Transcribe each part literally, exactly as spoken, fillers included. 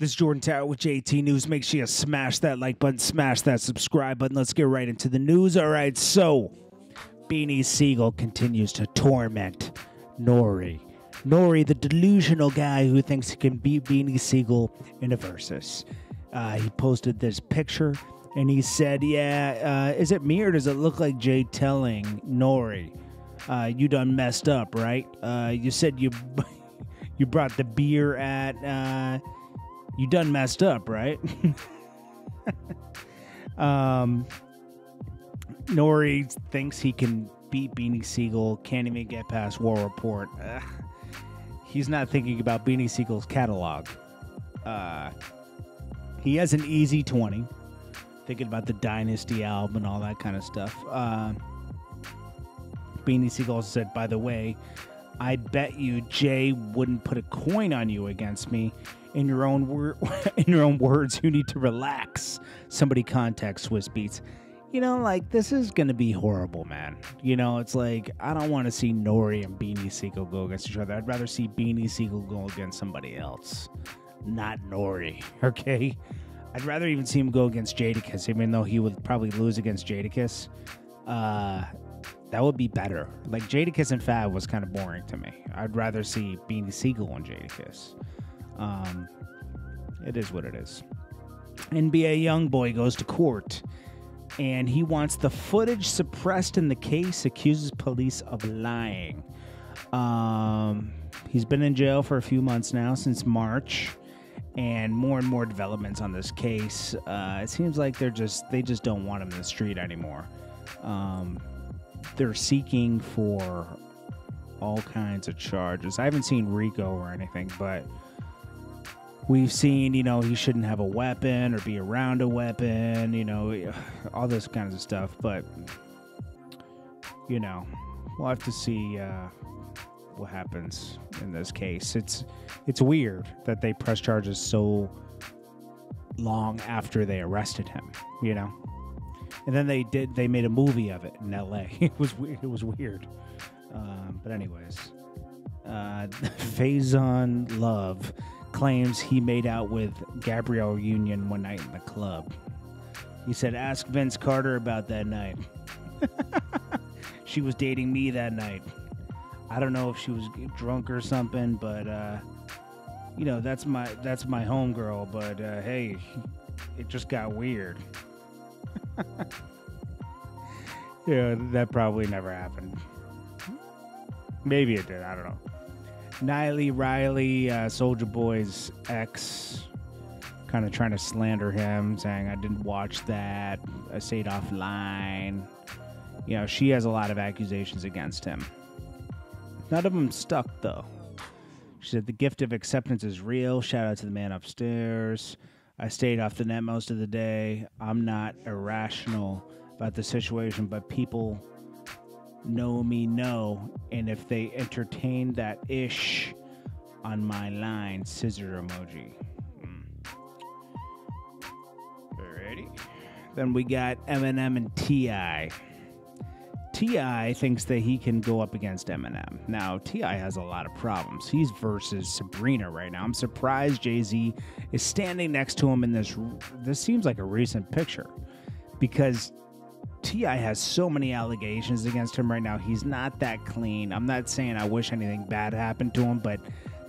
This is Jordan Tower with J T News. Make sure you smash that like button, smash that subscribe button. Let's get right into the news. All right, so Beanie Sigel continues to torment Nori. Nori, the delusional guy who thinks he can beat Beanie Sigel in a versus. Uh, he posted this picture, and he said, yeah, uh, is it me or does it look like Jay telling Nori, uh, you done messed up, right? Uh, you said you, you brought the beer at... Uh, You done messed up, right? um, Nori thinks he can beat Beanie Sigel. Can't even get past War Report. Uh, he's not thinking about Beanie Siegel's catalog. Uh, he has an easy twenty. Thinking about the Dynasty album and all that kind of stuff. Uh, Beanie Sigel said, by the way, I bet you Jay wouldn't put a coin on you against me. In your own word, in your own words, you need to relax. Somebody contact Swiss Beats. You know, like, this is gonna be horrible, man. You know, it's like, I don't want to see Nori and Beanie Sigel go against each other. I'd rather see Beanie Sigel go against somebody else, not Nori. Okay, I'd rather even see him go against Jadakiss, even though he would probably lose against Jadakiss. Uh, that would be better. Like, Jadakiss and Fab was kind of boring to me. I'd rather see Beanie Sigel and Jadakiss. Um, it is what it is. N B A Youngboy goes to court, and he wants the footage suppressed in the case, accuses police of lying. Um, he's been in jail for a few months now, since March, and more and more developments on this case. Uh, it seems like they're just, they just don't want him in the street anymore. Um, they're seeking for all kinds of charges. I haven't seen RICO or anything, but... We've seen, you know, he shouldn't have a weapon or be around a weapon, you know, all this kinds of stuff. But, you know, we'll have to see uh, what happens in this case. It's it's weird that they press charges so long after they arrested him, you know. And then they did they made a movie of it in L A It was weird. It was weird. Um, but anyways, uh, Faizon Love claims he made out with Gabrielle Union one night in the club. He said, ask Vince Carter about that night. She was dating me that night. I don't know if she was drunk or something, but, uh, you know, that's my, that's my homegirl, but, uh, hey, it just got weird. Yeah, that probably never happened. Maybe it did, I don't know. Nia Riley, uh, Soulja Boy's ex, kind of trying to slander him, saying, I didn't watch that, I stayed offline. You know, she has a lot of accusations against him. None of them stuck, though. She said, the gift of acceptance is real. Shout out to the man upstairs. I stayed off the net most of the day. I'm not irrational about the situation, but people... know me, no, and if they entertain that ish on my line, scissor emoji. Mm. Alrighty. Then we got Eminem and T I T I thinks that he can go up against Eminem. Now, T I has a lot of problems. He's versus Sabrina right now. I'm surprised Jay-Z is standing next to him in this. This seems like a recent picture because T I has so many allegations against him right now. He's not that clean. I'm not saying I wish anything bad happened to him, but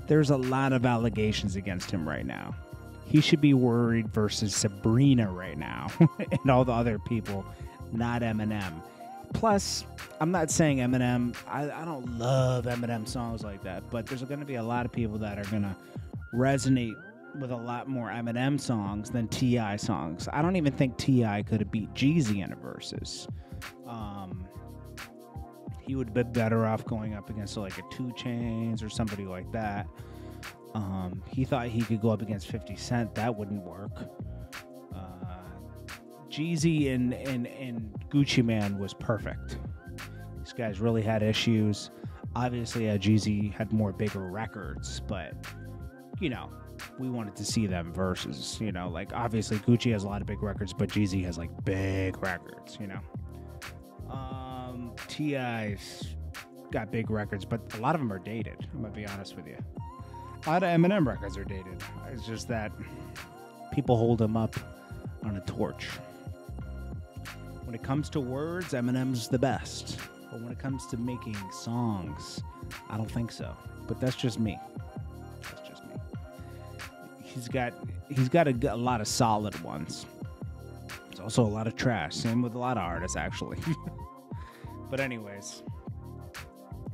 there's a lot of allegations against him right now. He should be worried versus Sabrina right now and all the other people, not Eminem. Plus, I'm not saying Eminem. I, I don't love Eminem songs like that, but there's going to be a lot of people that are going to resonate with a lot more Eminem songs than T I songs. I don't even think T I could have beat Jeezy in a versus. Um, he would have been better off going up against like a two Chainz or somebody like that. Um, he thought he could go up against fifty Cent. That wouldn't work. Uh, Jeezy and, and, and Gucci Man was perfect. These guys really had issues. Obviously, uh, Jeezy had more bigger records, but, you know, we wanted to see them versus, you know, like, obviously Gucci has a lot of big records, but Jeezy has, like, big records, you know. Um, T I's got big records, but a lot of them are dated, I'm going to be honest with you. A lot of Eminem records are dated. It's just that people hold them up on a torch. When it comes to words, Eminem's the best. But when it comes to making songs, I don't think so. But that's just me. That's just me. He's got he's got a, a lot of solid ones. There's also a lot of trash. Same with a lot of artists, actually. But anyways,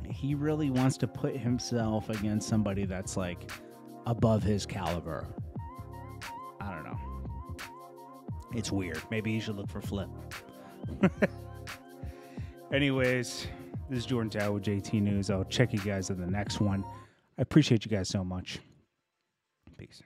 he really wants to put himself against somebody that's like above his caliber. I don't know. It's weird. Maybe he should look for Flip. Anyways, this is Jordan Tower with J T News. I'll check you guys in the next one. I appreciate you guys so much. Peace.